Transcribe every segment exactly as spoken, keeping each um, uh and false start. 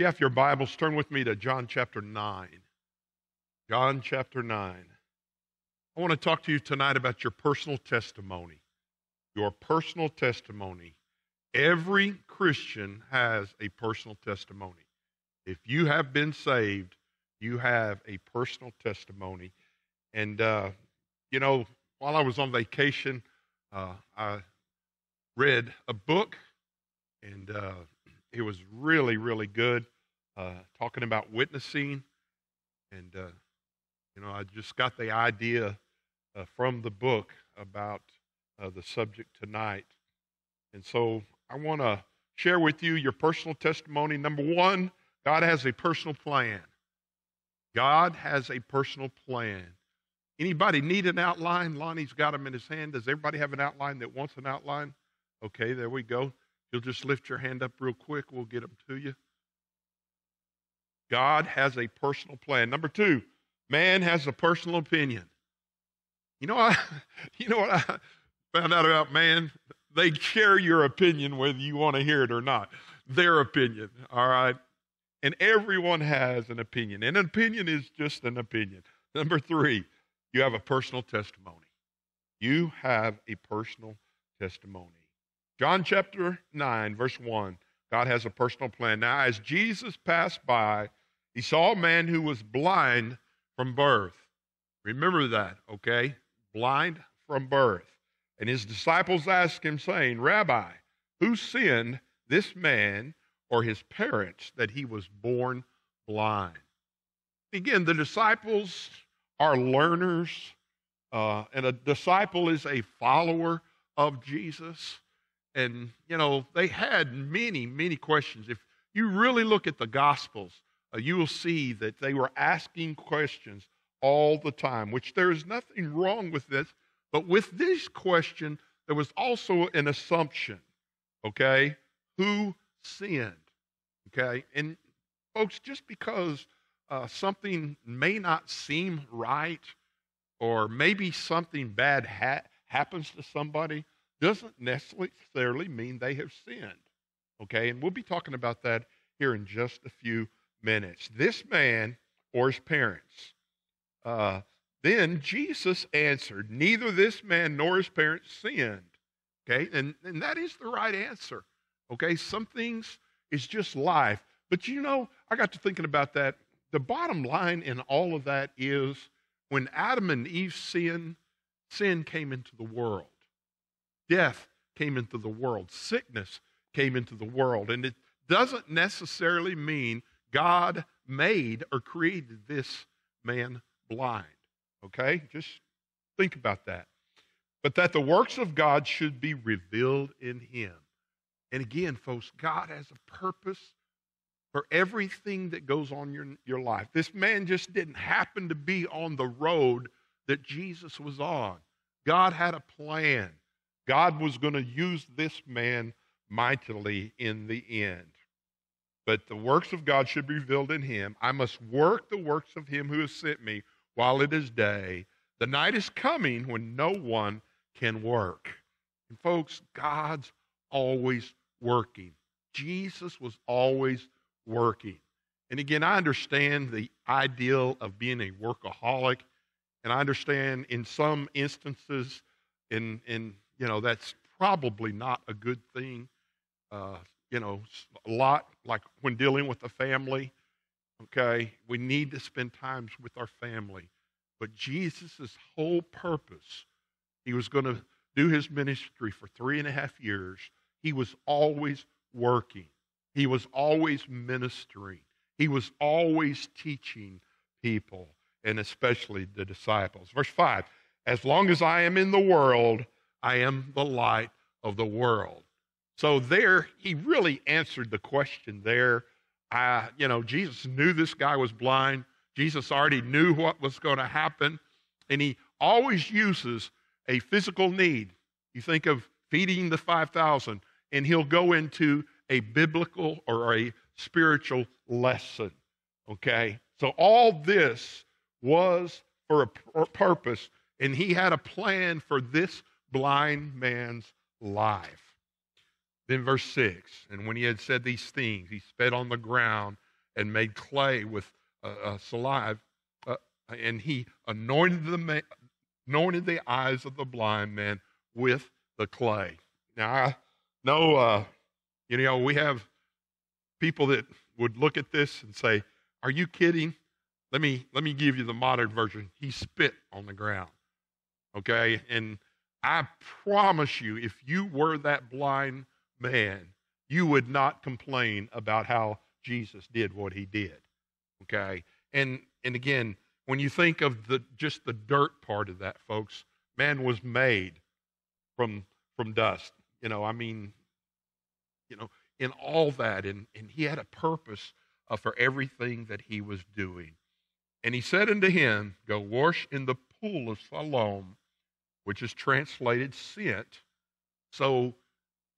You have your Bibles, turn with me to John chapter nine. John chapter nine. I want to talk to you tonight about your personal testimony. Your personal testimony. Every Christian has a personal testimony. If you have been saved, you have a personal testimony. And, uh, you know, while I was on vacation, uh, I read a book, and uh, it was really, really good, uh, talking about witnessing. And, uh, you know, I just got the idea uh, from the book about uh, the subject tonight. And so I want to share with you your personal testimony. Number one, God has a personal plan. God has a personal plan. Anybody need an outline? Lonnie's got them in his hand. Does everybody have an outline that wants an outline? Okay, there we go. You'll just lift your hand up real quick. We'll get them to you. God has a personal plan. Number two, man has a personal opinion. You know, I, you know what I found out about man? They share your opinion whether you want to hear it or not. Their opinion, all right? And everyone has an opinion. And an opinion is just an opinion. Number three, you have a personal testimony. You have a personal testimony. John chapter nine, verse one, God has a personal plan. Now, as Jesus passed by, he saw a man who was blind from birth. Remember that, okay? Blind from birth. And his disciples asked him, saying, Rabbi, who sinned, this man or his parents, that he was born blind? Again, the disciples are learners, uh, and a disciple is a follower of Jesus. And, you know, they had many, many questions. If you really look at the Gospels, uh, you will see that they were asking questions all the time, which there is nothing wrong with this. But with this question, there was also an assumption, okay? Who sinned, okay? And folks, just because uh, something may not seem right, or maybe something bad ha- happens to somebody, doesn't necessarily mean they have sinned, okay? And we'll be talking about that here in just a few minutes. This man or his parents, uh, then Jesus answered, neither this man nor his parents sinned, okay? And, and that is the right answer, okay? Some things is just life. But, you know, I got to thinking about that. The bottom line in all of that is when Adam and Eve sinned, sin came into the world. Death came into the world. Sickness came into the world. And it doesn't necessarily mean God made or created this man blind. Okay? Just think about that. But that the works of God should be revealed in him. And again, folks, God has a purpose for everything that goes on in your, your life. This man just didn't happen to be on the road that Jesus was on. God had a plan. God was going to use this man mightily in the end. But the works of God should be revealed in him. I must work the works of him who has sent me while it is day. The night is coming when no one can work. And folks, God's always working. Jesus was always working. And again, I understand the ideal of being a workaholic, and I understand in some instances, in in you know, that's probably not a good thing. Uh, you know, a lot like when dealing with the family. Okay, we need to spend times with our family. But Jesus' whole purpose, he was going to do his ministry for three and a half years. He was always working. He was always ministering. He was always teaching people, and especially the disciples. Verse five, as long as I am in the world, I am the light of the world. So there, he really answered the question there. I, you know, Jesus knew this guy was blind. Jesus already knew what was going to happen. And he always uses a physical need. You think of feeding the five thousand, and he'll go into a biblical or a spiritual lesson, okay? So all this was for a purpose, and he had a plan for this blind man's life. Then verse six, and when he had said these things, he spit on the ground and made clay with uh, uh, saliva, uh, and he anointed the man, anointed the eyes of the blind man with the clay. Now, I know, uh, you know, we have people that would look at this and say, "Are you kidding?" Let me let me give you the modern version. He spit on the ground. Okay, and I promise you, if you were that blind man, you would not complain about how Jesus did what he did. Okay, and and again, when you think of the just the dirt part of that, folks, man was made from from dust. You know, I mean, you know, in all that, and and he had a purpose uh, for everything that he was doing. And he said unto him, "Go wash in the pool of Siloam," which is translated sent. So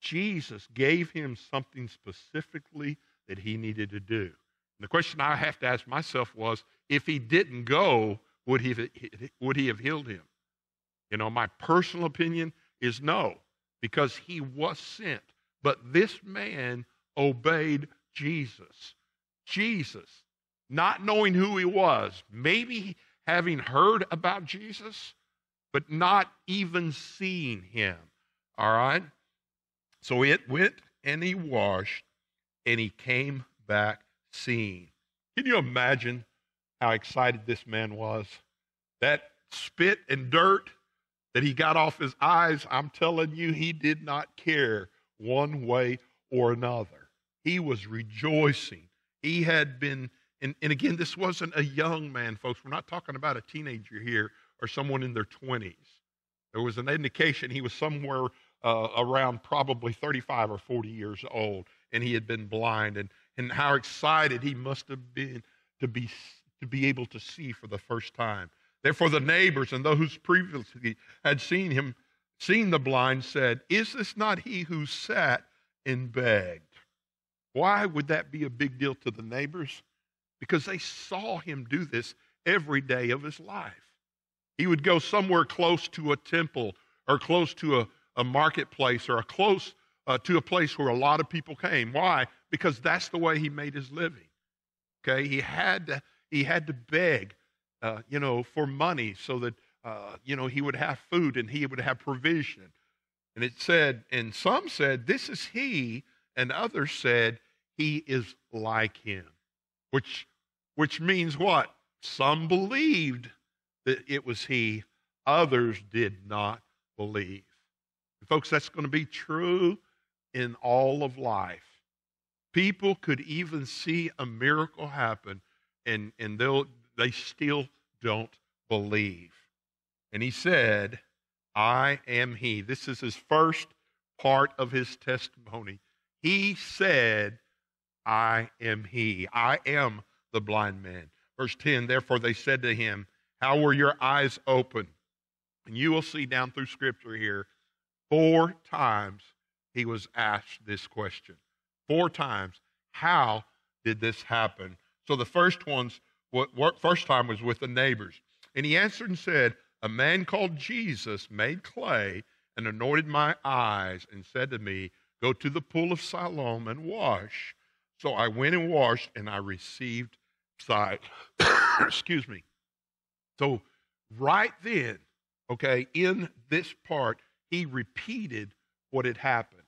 Jesus gave him something specifically that he needed to do. And the question I have to ask myself was, if he didn't go, would he have, would he have healed him? You know, my personal opinion is no, because he was sent. But this man obeyed Jesus. Jesus, not knowing who he was, maybe having heard about Jesus, but not even seeing him, all right? So it went, and he washed, and he came back seeing. Can you imagine how excited this man was? That spit and dirt that he got off his eyes, I'm telling you, he did not care one way or another. He was rejoicing. He had been And, and again, this wasn't a young man, folks. We're not talking about a teenager here or someone in their twenties. There was an indication he was somewhere uh, around probably thirty-five or forty years old, and he had been blind. And, and how excited he must have been to be, to be able to see for the first time. Therefore, the neighbors and those who previously had seen him, seen the blind, said, "Is this not he who sat and begged?" Why would that be a big deal to the neighbors? Because they saw him do this every day of his life. He would go somewhere close to a temple or close to a, a marketplace or a close uh, to a place where a lot of people came. Why? Because that's the way he made his living. Okay, he had to, he had to beg, uh, you know, for money so that uh, you know, he would have food and he would have provision. And it said, and some said, "This is he," and others said, "He is like him," which. Which means what? Some believed that it was he. Others did not believe. And folks, that's going to be true in all of life. People could even see a miracle happen, and, and they'll, they still don't believe. And he said, "I am he." This is his first part of his testimony. He said, "I am he. I am the blind man." Verse ten, therefore they said to him, "How were your eyes open?" And you will see down through Scripture here, four times he was asked this question. Four times, how did this happen? So the first one's what, what, first time was with the neighbors. And he answered and said, "A man called Jesus made clay and anointed my eyes and said to me, 'Go to the pool of Siloam and wash.' So I went and washed, and I received sight." Excuse me. So right then, okay, in this part, he repeated what had happened.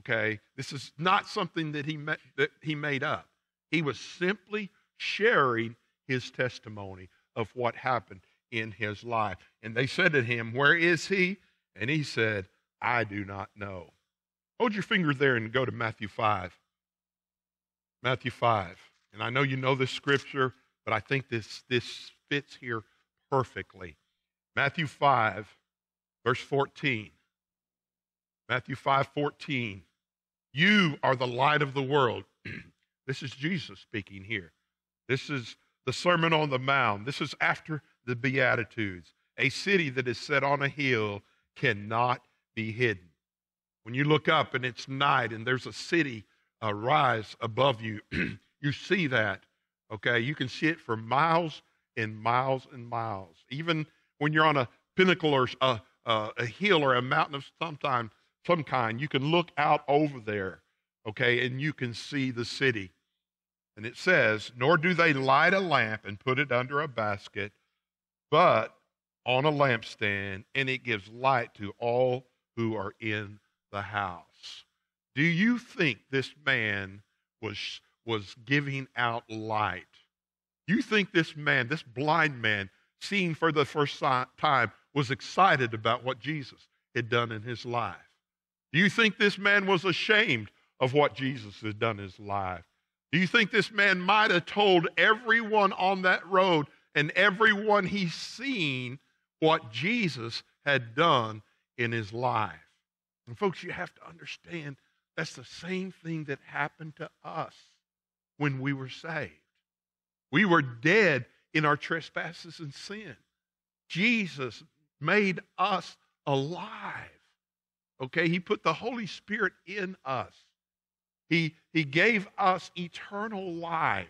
Okay, this is not something that he ma- that he made up. He was simply sharing his testimony of what happened in his life. And they said to him, "Where is he?" And he said, "I do not know." Hold your finger there and go to Matthew five. Matthew five, and I know you know this scripture, but I think this, this fits here perfectly. Matthew five, verse fourteen. Matthew five, fourteen. "You are the light of the world." This is Jesus speaking here. This is the Sermon on the Mount. This is after the Beatitudes. "A city that is set on a hill cannot be hidden." When you look up and it's night and there's a city Uh, rise above you, you see that, okay? You can see it for miles and miles and miles. Even when you're on a pinnacle or a, uh, a hill or a mountain of sometime, some kind, you can look out over there, okay, and you can see the city. And it says, nor do they light a lamp and put it under a basket, but on a lampstand, and it gives light to all who are in the house. Do you think this man was, was giving out light? You think this man, this blind man, seeing for the first time, was excited about what Jesus had done in his life? Do you think this man was ashamed of what Jesus had done in his life? Do you think this man might have told everyone on that road and everyone he's seen what Jesus had done in his life? And folks, you have to understand that's the same thing that happened to us when we were saved. We were dead in our trespasses and sin. Jesus made us alive. Okay, he put the Holy Spirit in us. He, he gave us eternal life.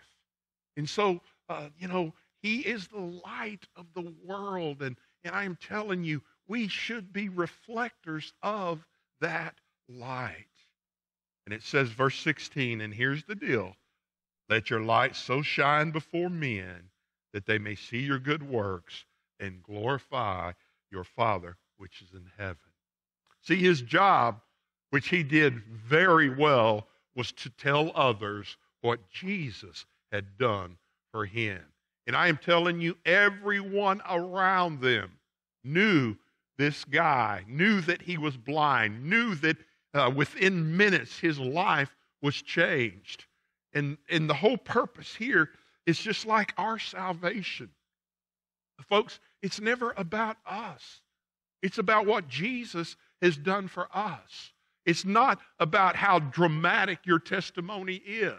And so, uh, you know, he is the light of the world. And, and I am telling you, we should be reflectors of that light. And it says, verse sixteen, and here's the deal. Let your light so shine before men that they may see your good works and glorify your Father which is in heaven. See, his job, which he did very well, was to tell others what Jesus had done for him. And I am telling you, everyone around them knew this guy, knew that he was blind, knew that uh, within minutes his life was changed. And, and the whole purpose here is just like our salvation. Folks, it's never about us. It's about what Jesus has done for us. It's not about how dramatic your testimony is.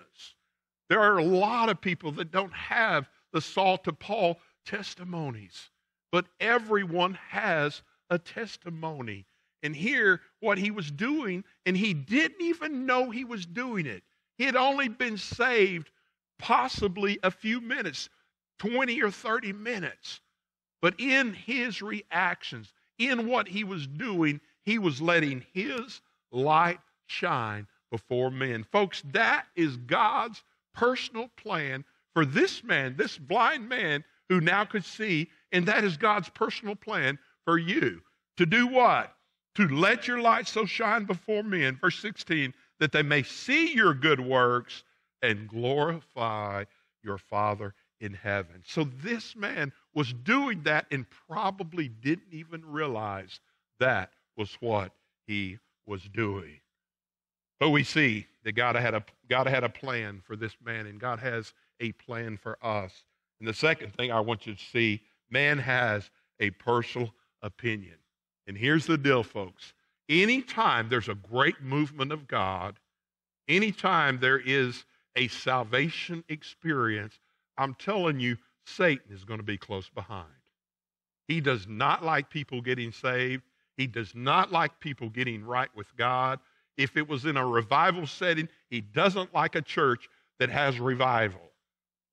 There are a lot of people that don't have the Saul to Paul testimonies, but everyone has a testimony. And here, what he was doing, and he didn't even know he was doing it. He had only been saved possibly a few minutes, twenty or thirty minutes. But in his reactions, in what he was doing, he was letting his light shine before men. Folks, that is God's personal plan for this man, this blind man who now could see, and that is God's personal plan for you. To do what? To let your light so shine before men, verse sixteen, that they may see your good works and glorify your Father in heaven. So this man was doing that and probably didn't even realize that was what he was doing. But we see that God had a God had a plan for this man, and God has a plan for us. And the second thing I want you to see, man has a personal opinion. And here's the deal, folks. Anytime there's a great movement of God, anytime there is a salvation experience, I'm telling you, Satan is going to be close behind. He does not like people getting saved. He does not like people getting right with God. If it was in a revival setting, he doesn't like a church that has revival.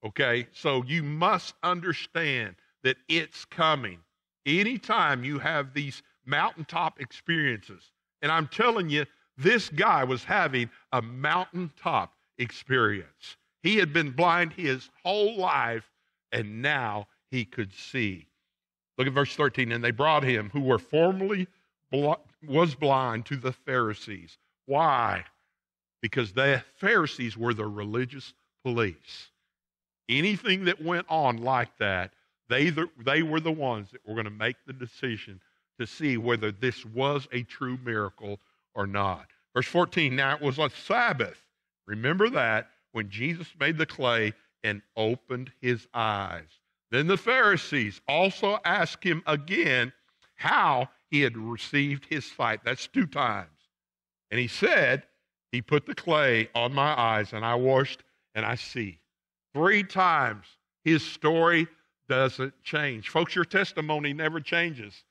Okay? So you must understand that it's coming. Anytime you have these mountaintop experiences, and I'm telling you, this guy was having a mountaintop experience. He had been blind his whole life, and now he could see. Look at verse thirteen. And they brought him who were formerly bl- was blind to the Pharisees. Why? Because the Pharisees were the religious police. Anything that went on like that, they, the, they were the ones that were going to make the decision to see whether this was a true miracle or not. Verse fourteen, now it was a Sabbath. Remember that when Jesus made the clay and opened his eyes. Then the Pharisees also asked him again how he had received his sight. That's two times. And he said, he put the clay on my eyes, and I washed, and I see. Three times his story doesn't change. Folks, your testimony never changes.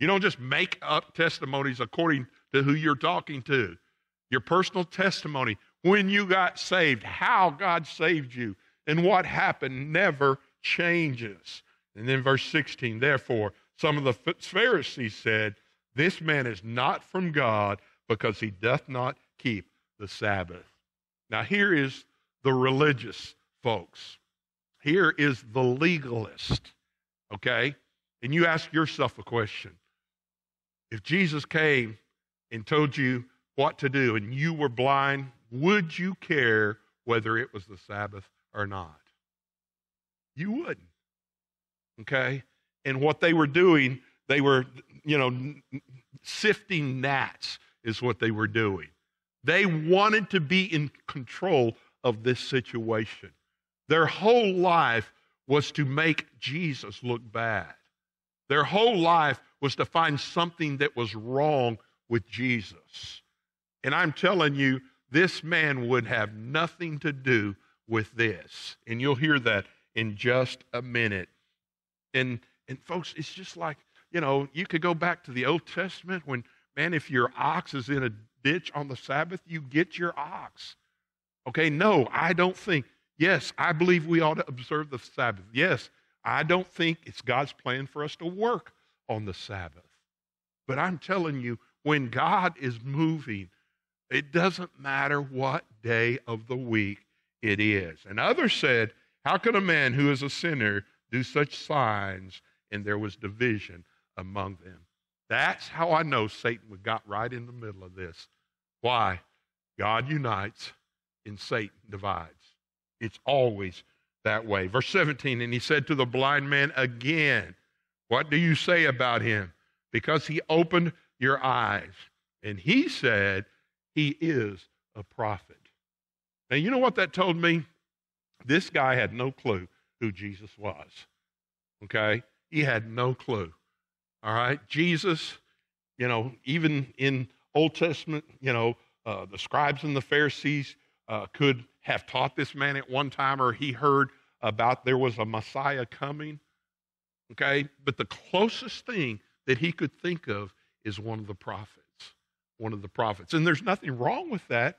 You don't just make up testimonies according to who you're talking to. Your personal testimony, when you got saved, how God saved you, and what happened never changes. And then verse sixteen, therefore, some of the Pharisees said, this man is not from God because he doth not keep the Sabbath. Now here is the religious folks. Here is the legalist, okay? And you ask yourself a question. If Jesus came and told you what to do and you were blind, would you care whether it was the Sabbath or not? You wouldn't, okay? And what they were doing, they were, you know, sifting gnats is what they were doing. They wanted to be in control of this situation. Their whole life was to make Jesus look bad. Their whole life was to find something that was wrong with Jesus. And I'm telling you, this man would have nothing to do with this. And you'll hear that in just a minute. And and folks, it's just like, you know, you could go back to the Old Testament when, man, if your ox is in a ditch on the Sabbath, you get your ox. Okay, no, I don't think. Yes, I believe we ought to observe the Sabbath. Yes, I don't think it's God's plan for us to work on the Sabbath. But I'm telling you, when God is moving, it doesn't matter what day of the week it is. And others said, how could a man who is a sinner do such signs? And there was division among them. That's how I know Satan got right in the middle of this. Why? God unites and Satan divides. It's always that way. Verse seventeen, and he said to the blind man again, what do you say about him? Because he opened your eyes. And he said, he is a prophet. Now, you know what that told me? This guy had no clue who Jesus was, okay? He had no clue, all right? Jesus, you know, even in Old Testament, you know, uh, the scribes and the Pharisees uh, could have taught this man at one time, or he heard about there was a Messiah coming, okay? But the closest thing that he could think of is one of the prophets, one of the prophets. And there's nothing wrong with that.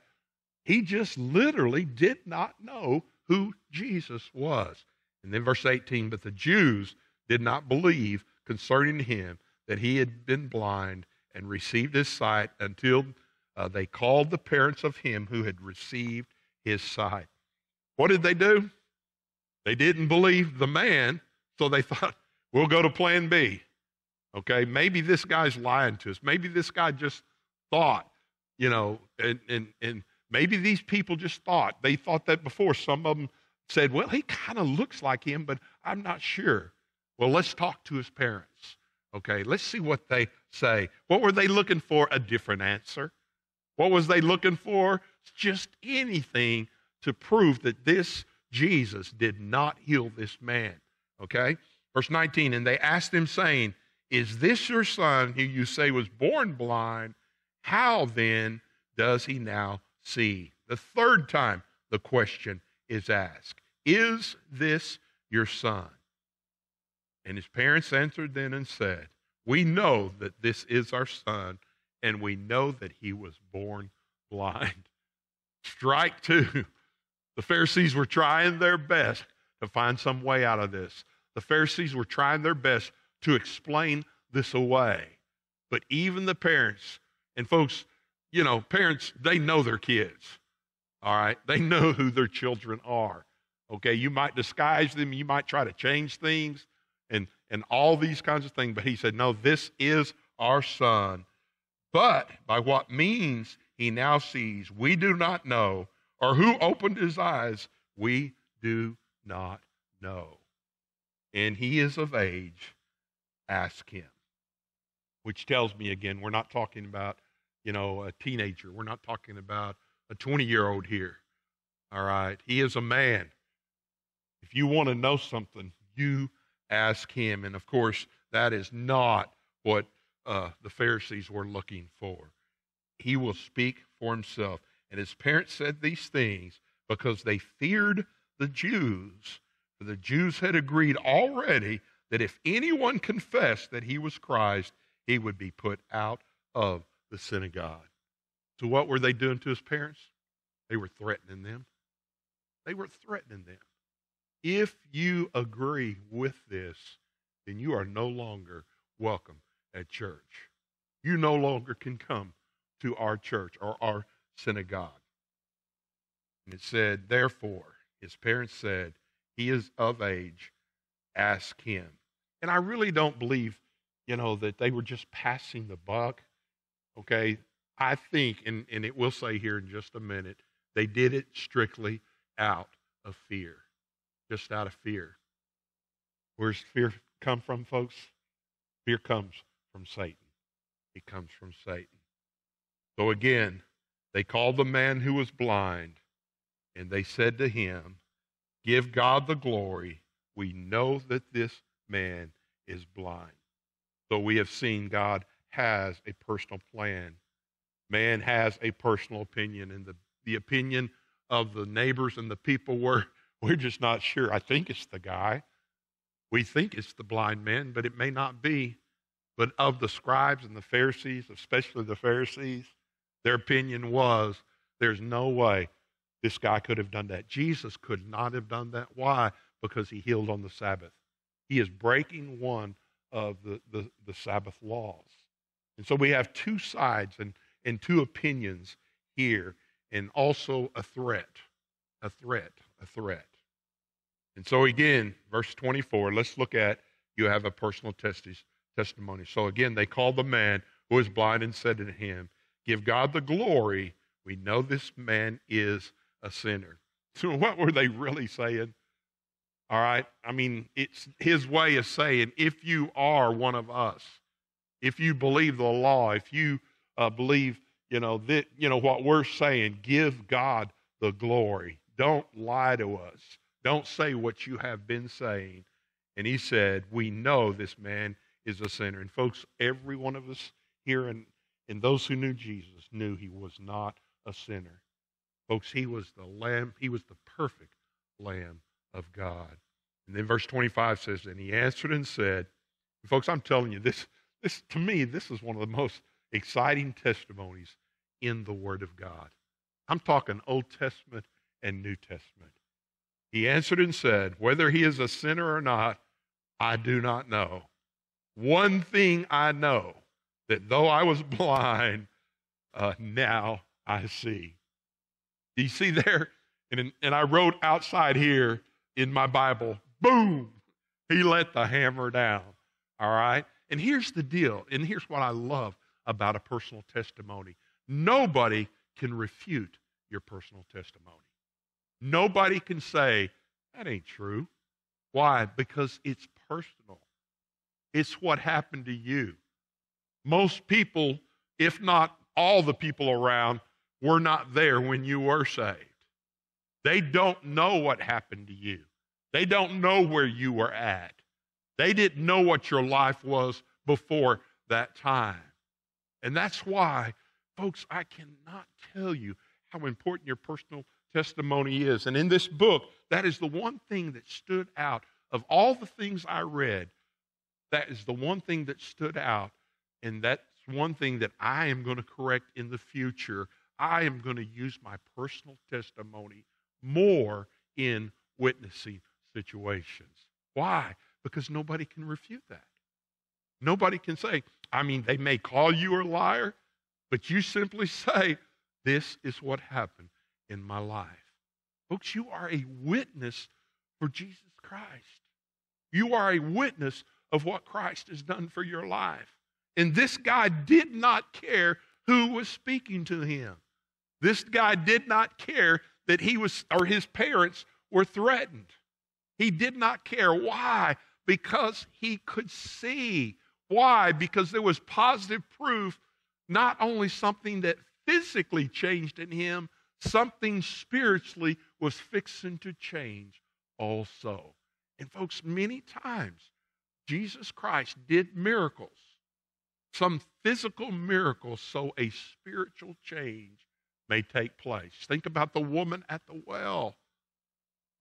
He just literally did not know who Jesus was. And then verse eighteen, but the Jews did not believe concerning him that he had been blind and received his sight until uh, they called the parents of him who had received his sight. What did they do? They didn't believe the man, so they thought, we'll go to plan B. Okay, maybe this guy's lying to us. Maybe this guy just thought, you know, and and and maybe these people just thought. They thought that before. Some of them said, well, he kind of looks like him, but I'm not sure. Well, let's talk to his parents, okay? Let's see what they say. What were they looking for? A different answer. What was they looking for? Just anything to prove that this Jesus did not heal this man, okay? Verse nineteen, and they asked him, saying, is this your son who you say was born blind? How then does he now see? The third time the question is asked, is this your son? And his parents answered then and said, we know that this is our son, and we know that he was born blind. Strike two. The Pharisees were trying their best to find some way out of this. The Pharisees were trying their best to explain this away. But even the parents, and folks, you know, parents, they know their kids, all right? They know who their children are, okay? You might disguise them. You might try to change things and, and all these kinds of things. But he said, no, this is our son. But by what means he now sees, we do not know. Or who opened his eyes, we do not know. And he is of age. Ask him. Which tells me, again, we're not talking about, you know, a teenager. We're not talking about a twenty-year-old here, all right? He is a man. If you want to know something, you ask him. And, of course, that is not what uh, the Pharisees were looking for. He will speak for himself. And his parents said these things because they feared the Jews, for the Jews had agreed already that if anyone confessed that he was Christ, he would be put out of the synagogue. So what were they doing to his parents? They were threatening them. They were threatening them. If you agree with this, then you are no longer welcome at church. You no longer can come to our church or our synagogue. And it said, therefore, his parents said, he is of age, ask him. And I really don't believe, you know, that they were just passing the buck, okay? I think, and, and it will say here in just a minute, they did it strictly out of fear, just out of fear. Where's fear come from, folks? Fear comes from Satan. It comes from Satan. So again, they called the man who was blind, and they said to him, give God the glory. We know that this man is blind. So we have seen God has a personal plan. Man has a personal opinion, and the, the opinion of the neighbors and the people were, we're just not sure. I think it's the guy. We think it's the blind man, but it may not be. But of the scribes and the Pharisees, especially the Pharisees, their opinion was, there's no way this guy could have done that. Jesus could not have done that. Why? Because he healed on the Sabbath. He is breaking one of the, the, the Sabbath laws. And so we have two sides and, and two opinions here, and also a threat, a threat, a threat. And so again, verse twenty-four, let's look at, you have a personal testis, testimony. So again, they called the man who was blind and said to him, give God the glory. We know this man is a sinner. So what were they really saying? All right. I mean, it's his way of saying, if you are one of us, if you believe the law, if you uh, believe, you know, that, you know, what we're saying, give God the glory. Don't lie to us. Don't say what you have been saying. And he said, we know this man is a sinner. And folks, every one of us here and, and those who knew Jesus knew he was not a sinner. Folks, he was the Lamb. He was the perfect Lamb of God. And then verse twenty-five says, and he answered and said, and folks, I'm telling you, this, this to me, this is one of the most exciting testimonies in the Word of God. I'm talking Old Testament and New Testament. He answered and said, whether he is a sinner or not, I do not know. One thing I know, that though I was blind, uh, now I see. Do you see there? And, in, and I wrote outside here in my Bible, boom, he let the hammer down, all right? And here's the deal, and here's what I love about a personal testimony. Nobody can refute your personal testimony. Nobody can say, that ain't true. Why? Because it's personal. It's what happened to you. Most people, if not all the people around, were not there when you were saved. They don't know what happened to you. They don't know where you were at. They didn't know what your life was before that time. And that's why, folks, I cannot tell you how important your personal testimony is. And in this book, that is the one thing that stood out. Of all the things I read, that is the one thing that stood out, and that's one thing that I am going to correct in the future. I am going to use my personal testimony more in witnessing situations. Why? Because nobody can refute that. Nobody can say, I mean, they may call you a liar, but you simply say, this is what happened in my life. Folks, you are a witness for Jesus Christ. You are a witness of what Christ has done for your life. And this guy did not care who was speaking to him. This guy did not care that he was, or his parents were threatened. He did not care. Why? Because he could see. Why? Because there was positive proof, not only something that physically changed in him, something spiritually was fixing to change also. And folks, many times, Jesus Christ did miracles, some physical miracles, so a spiritual change may take place. Think about the woman at the well.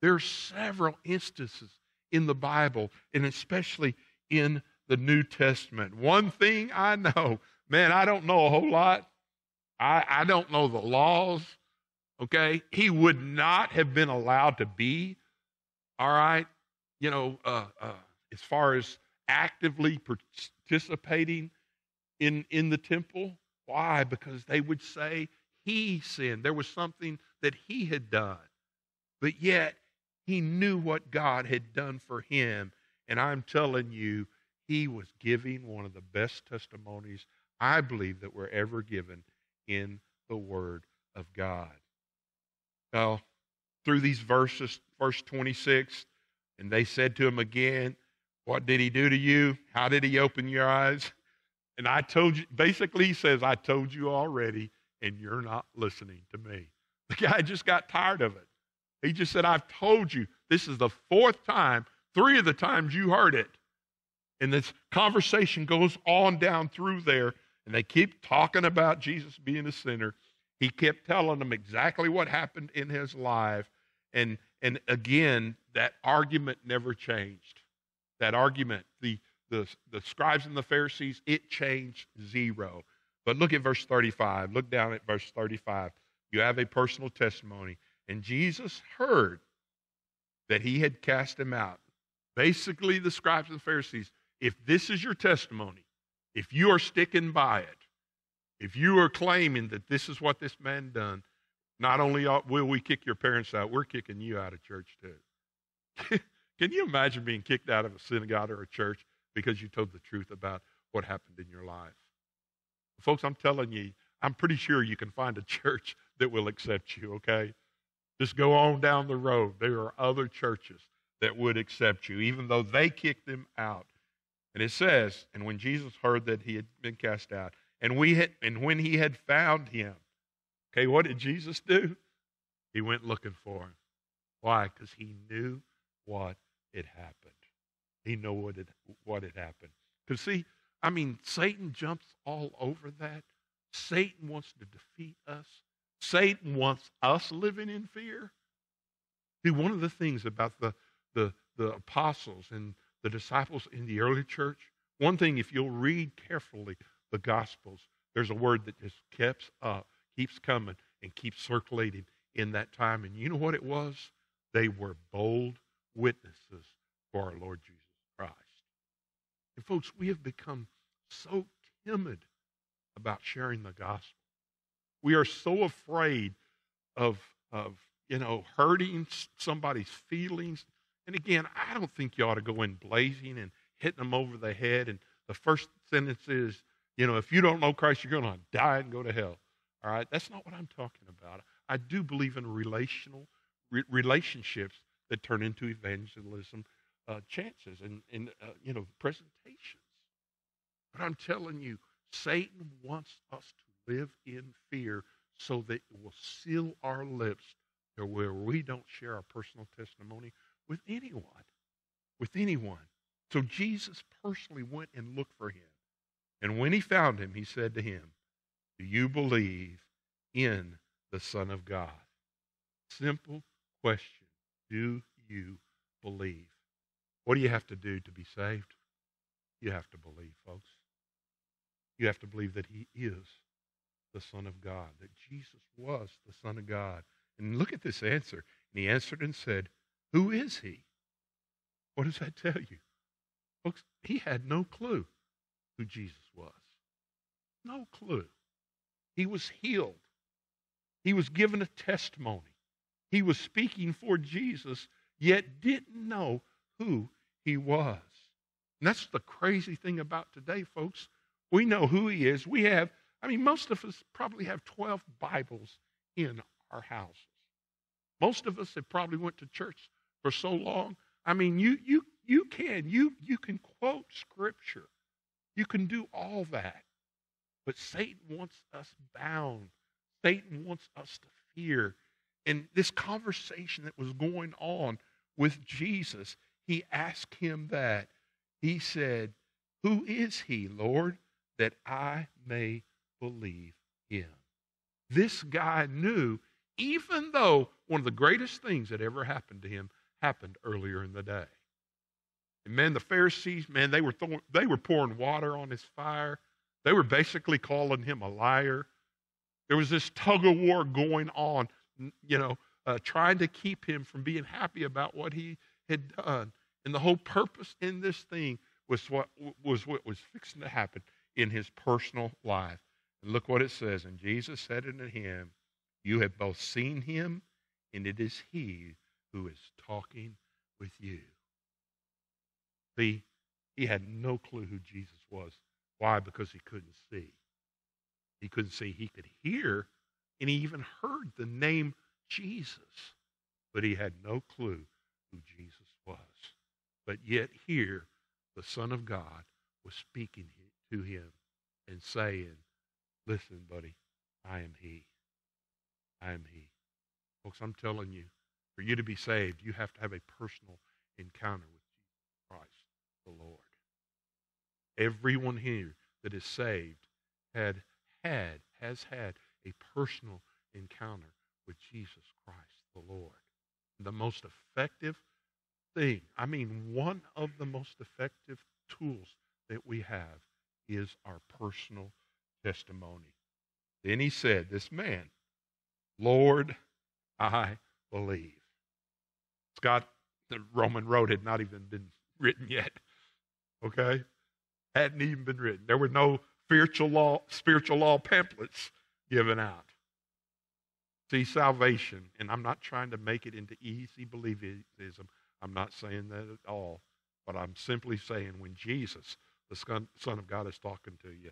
There are several instances in the Bible, and especially in the New Testament. One thing I know, man, I don't know a whole lot. I, I don't know the laws, okay? He would not have been allowed to be, all right? You know, uh, uh, as far as actively participating in, in the temple. Why? Because they would say he sinned. There was something that he had done. But yet, he knew what God had done for him. And I'm telling you, he was giving one of the best testimonies, I believe, that were ever given in the Word of God. Now, through these verses, verse twenty-six, and they said to him again, what did he do to you? How did he open your eyes? And I told you, basically he says, I told you already, and you're not listening to me. The guy just got tired of it. He just said, I've told you. This is the fourth time, three of the times you heard it. And this conversation goes on down through there, and they keep talking about Jesus being a sinner. He kept telling them exactly what happened in his life. And, and again, that argument never changed. That argument, the, the, the scribes and the Pharisees, it changed zero. But look at verse thirty-five. Look down at verse thirty-five. You have a personal testimony. And Jesus heard that he had cast him out. Basically, the scribes and the Pharisees, if this is your testimony, if you are sticking by it, if you are claiming that this is what this man done, not only will we kick your parents out, we're kicking you out of church too. Can you imagine being kicked out of a synagogue or a church because you told the truth about what happened in your life? Folks, I'm telling you, I'm pretty sure you can find a church that will accept you, okay? Just go on down the road. There are other churches that would accept you, even though they kicked them out. And it says, and when Jesus heard that he had been cast out, and we had, and when he had found him, okay, what did Jesus do? He went looking for him. Why? Because he knew what had happened. He knew what had, what had happened. Because see, I mean, Satan jumps all over that. Satan wants to defeat us. Satan wants us living in fear. See, one of the things about the, the, the apostles and the disciples in the early church, one thing, if you'll read carefully the Gospels, there's a word that just keeps up, keeps coming, and keeps circulating in that time. And you know what it was? They were bold witnesses for our Lord Jesus Christ. And folks, we have become so timid about sharing the gospel. We are so afraid of, of you know, hurting somebody's feelings. And again, I don't think you ought to go in blazing and hitting them over the head. And the first sentence is, you know, if you don't know Christ, you're going to die and go to hell. All right? That's not what I'm talking about. I do believe in relational re- relationships that turn into evangelism uh, chances and, and uh, you know, presentations. But I'm telling you, Satan wants us to live in fear so that it will seal our lips to where we don't share our personal testimony with anyone, with anyone. So Jesus personally went and looked for him. And when he found him, he said to him, do you believe in the Son of God? Simple question. Do you believe? What do you have to do to be saved? You have to believe, folks. You have to believe that he is the Son of God, that Jesus was the Son of God. And look at this answer. And he answered and said, who is he? What does that tell you? Folks, he had no clue who Jesus was. No clue. He was healed. He was given a testimony. He was speaking for Jesus, yet didn't know who he was. And that's the crazy thing about today, folks. We know who he is. We have I mean, most of us probably have twelve Bibles in our houses. Most of us have probably went to church for so long. I mean, you you you can you you can quote Scripture, you can do all that, but Satan wants us bound. Satan wants us to fear. And this conversation that was going on with Jesus, he asked him that. He said, "Who is he, Lord, that I may believe him?" This guy knew, even though one of the greatest things that ever happened to him happened earlier in the day. And man, the Pharisees, man, they were throwing, they were pouring water on his fire. They were basically calling him a liar. There was this tug of war going on, you know, uh, trying to keep him from being happy about what he had done. And the whole purpose in this thing was what was what was fixing to happen in his personal life. Look what it says. And Jesus said unto him, You have both seen him, and it is he who is talking with you. See, he had no clue who Jesus was. Why? Because he couldn't see. He couldn't see. He could hear, and he even heard the name Jesus, but he had no clue who Jesus was. But yet here, the Son of God was speaking to him and saying, listen, buddy, I am he. I am he. Folks, I'm telling you, for you to be saved, you have to have a personal encounter with Jesus Christ, the Lord. Everyone here that is saved had had, has had a personal encounter with Jesus Christ, the Lord. The most effective thing, I mean, one of the most effective tools that we have is our personal testimony. Then he said, this man, Lord, I believe. Scott, the Roman road had not even been written yet, okay? Hadn't even been written. There were no spiritual law, spiritual law pamphlets given out. See, salvation, and I'm not trying to make it into easy believism. I'm not saying that at all. But I'm simply saying when Jesus, the Son of God, is talking to you,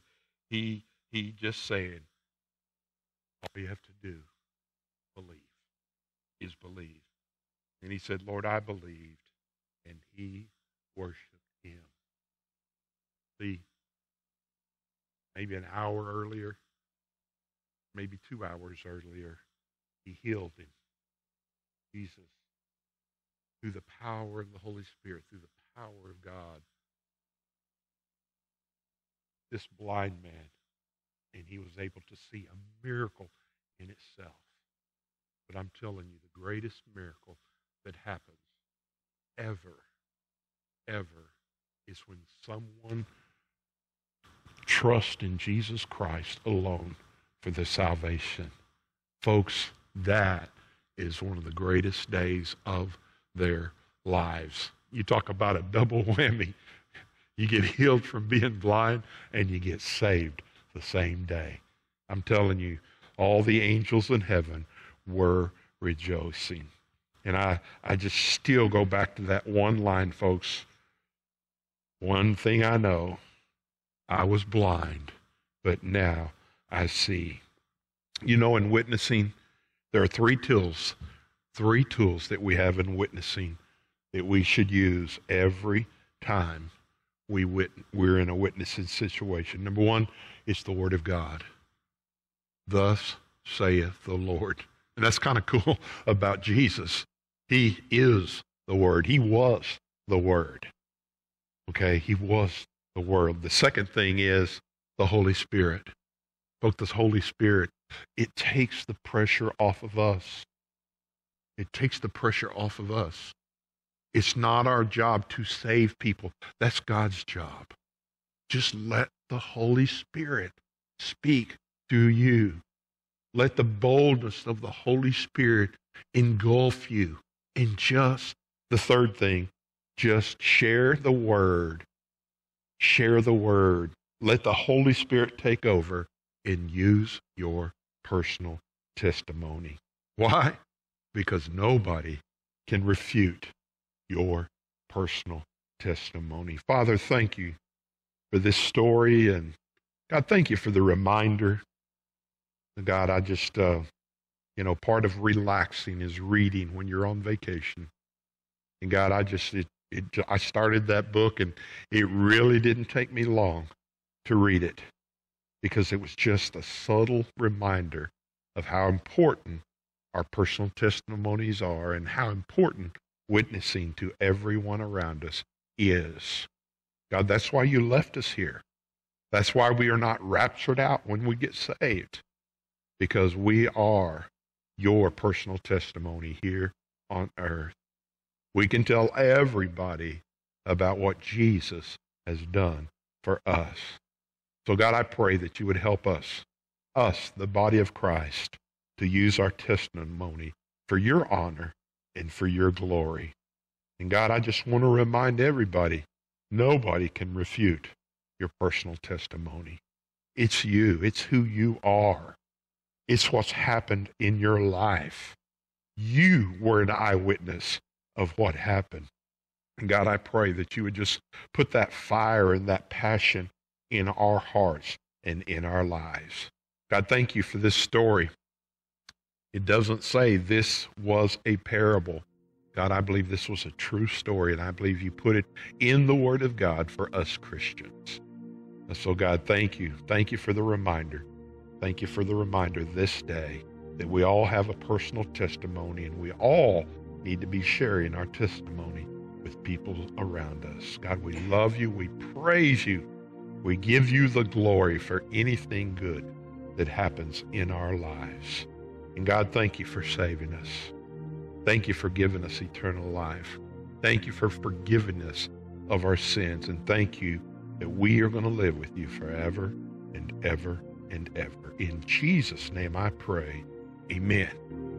he, he just saying, all you have to do, believe, is believe. And he said, Lord, I believed, and he worshiped him. See, maybe an hour earlier, maybe two hours earlier, he healed him. Jesus, through the power of the Holy Spirit, through the power of God, this blind man, and he was able to see a miracle in itself. But I'm telling you, the greatest miracle that happens ever, ever, is when someone trusts in Jesus Christ alone for their salvation. Folks, that is one of the greatest days of their lives. You talk about a double whammy. You get healed from being blind, and you get saved the same day. I'm telling you, all the angels in heaven were rejoicing. And I, I just still go back to that one line, folks. One thing I know, I was blind, but now I see. You know, in witnessing, there are three tools, three tools that we have in witnessing that we should use every time we wit- we're in a witnessing situation. Number one is the Word of God. Thus saith the Lord. And that's kind of cool about Jesus. He is the Word. He was the Word. Okay, he was the Word. The second thing is the Holy Spirit. Both this Holy Spirit, it takes the pressure off of us. It takes the pressure off of us. It's not our job to save people. That's God's job. Just let the Holy Spirit speak through you. Let the boldness of the Holy Spirit engulf you. And just the third thing, just share the word. Share the word. Let the Holy Spirit take over and use your personal testimony. Why? Because nobody can refute your personal testimony. Father, thank you for this story, and God, thank you for the reminder. God, I just, uh, you know, part of relaxing is reading when you're on vacation. And God, I just, it, it, I started that book, and it really didn't take me long to read it because it was just a subtle reminder of how important our personal testimonies are and how important witnessing to everyone around us is. God, that's why you left us here. That's why we are not raptured out when we get saved, because we are your personal testimony here on earth. We can tell everybody about what Jesus has done for us. So God, I pray that you would help us, us, the body of Christ, to use our testimony for your honor and for your glory. And God, I just want to remind everybody, nobody can refute your personal testimony. It's you. It's who you are. It's what's happened in your life. You were an eyewitness of what happened. And God, I pray that you would just put that fire and that passion in our hearts and in our lives. God, thank you for this story. It doesn't say this was a parable. God, I believe this was a true story, and I believe you put it in the Word of God for us Christians. And so, God, thank you. Thank you for the reminder. Thank you for the reminder this day that we all have a personal testimony, and we all need to be sharing our testimony with people around us. God, we love you. We praise you. We give you the glory for anything good that happens in our lives. And God, thank you for saving us. Thank you for giving us eternal life. Thank you for forgiving us of our sins. And thank you that we are going to live with you forever and ever and ever. In Jesus' name I pray. Amen.